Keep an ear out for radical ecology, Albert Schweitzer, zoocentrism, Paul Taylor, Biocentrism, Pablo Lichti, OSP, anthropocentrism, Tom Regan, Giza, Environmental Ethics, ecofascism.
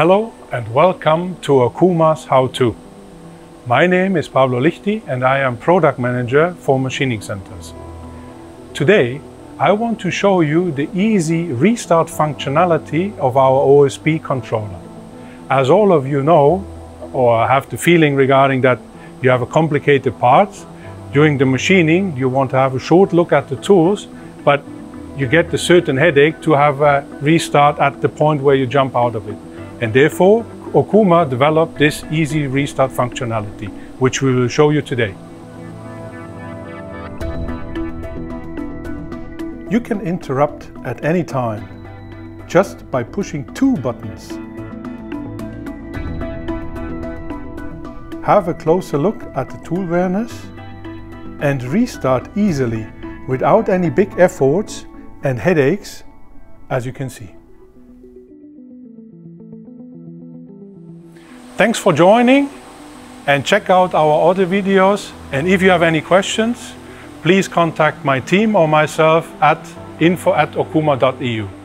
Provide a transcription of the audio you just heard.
Hello and welcome to Okuma's How-To. My name is Pablo Lichti and I am Product Manager for Machining Centers. Today, I want to show you the easy restart functionality of our OSP controller. As all of you know, or have the feeling regarding that you have a complicated parts, during the machining you want to have a short look at the tools, but you get a certain headache to have a restart at the point where you jump out of it. And therefore, Okuma developed this easy restart functionality, which we will show you today. You can interrupt at any time, just by pushing two buttons. Have a closer look at the tool awareness and restart easily, without any big efforts and headaches, as you can see. Thanks for joining and check out our other videos, and if you have any questions, please contact my team or myself at info@okuma.eu.